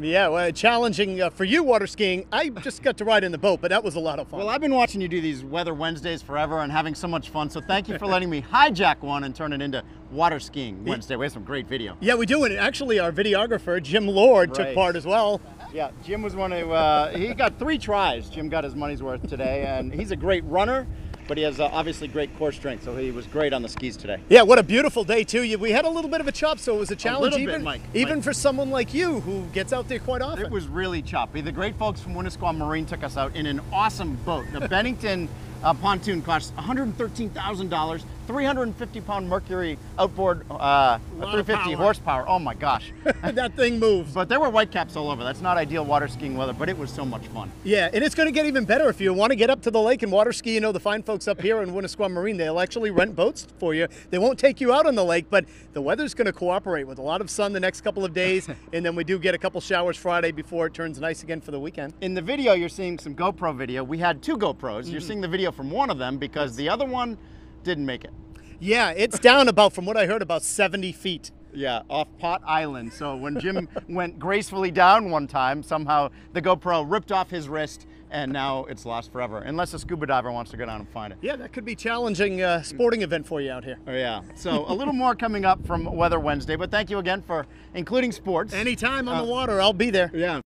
Yeah, well, challenging for you water skiing. I just got to ride in the boat, but that was a lot of fun. Well, I've been watching you do these Weather Wednesdays forever and having so much fun, so thank you for letting me hijack one and turn it into Water Skiing Wednesday. We have some great video. Yeah, we do, and actually our videographer, Jim Lord, took part as well. Yeah, Jim was one who, he got 3 tries. Jim got his money's worth today, and he's a great runner, but he has obviously great core strength, so he was great on the skis today. Yeah, what a beautiful day too. We had a little bit of a chop, so it was a challenge even for someone like you who gets out there quite often. It was really choppy. The great folks from Winnisquam Marine took us out in an awesome boat. The Bennington pontoon costs $113,000, 350-pound Mercury outboard, 350 horsepower. Oh my gosh. That thing moves. But there were whitecaps all over. That's not ideal water skiing weather, but it was so much fun. Yeah, and it's going to get even better if you want to get up to the lake and water ski. You know, the fine folks up here in Winnisquam Marine, they'll actually rent boats for you. They won't take you out on the lake, but the weather's going to cooperate with a lot of sun the next couple of days, and then we do get a couple showers Friday before it turns nice again for the weekend. In the video, you're seeing some GoPro video. We had 2 GoPros. You're seeing the video from one of them because the other one didn't make it. Yeah, it's down about, from what I heard, about 70 feet. Yeah, off Pot Island. So when Jim went gracefully down one time, somehow the GoPro ripped off his wrist, and now it's lost forever, unless a scuba diver wants to go down and find it. Yeah, that could be challenging sporting event for you out here. Oh yeah, so a little more coming up from Weather Wednesday, but thank you again for including sports. Anytime on the water, I'll be there. Yeah.